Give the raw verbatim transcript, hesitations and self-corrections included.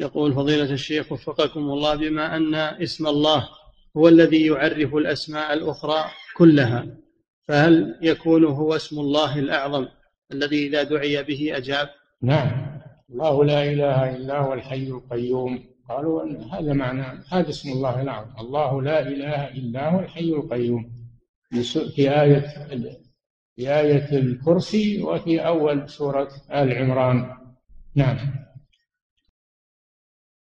يقول فضيلة الشيخ وفقكم الله، بما أن اسم الله هو الذي يعرف الأسماء الأخرى كلها، فهل يكون هو اسم الله الأعظم الذي إذا دعي به أجاب؟ نعم، الله لا إله إلا هو الحي القيوم. قالوا أن هذا معناه، هذا اسم الله الأعظم، الله لا إله إلا هو الحي القيوم، في آية في آية الكرسي وفي أول سورة آل عمران. نعم.